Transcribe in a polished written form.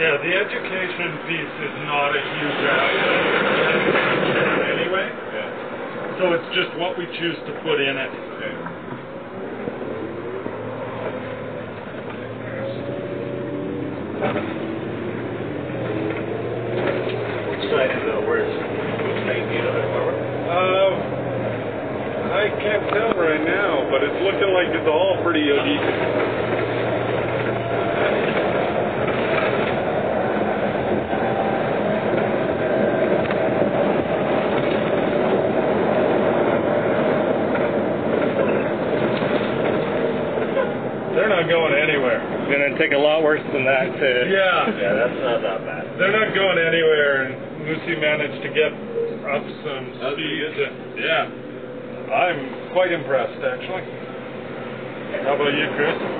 Yeah, the education piece is not a huge asset anyway. Yeah. So it's just what we choose to put in it. Okay. Which side is worse? Which side do you know that? I can't tell right now, but it's looking like it's all pretty decent. Going anywhere. It's going to take a lot worse than that to... Yeah. Yeah, that's not that bad. They're not going anywhere, and Lucy managed to get up some speed. Yeah. I'm quite impressed, actually. How about you, Chris?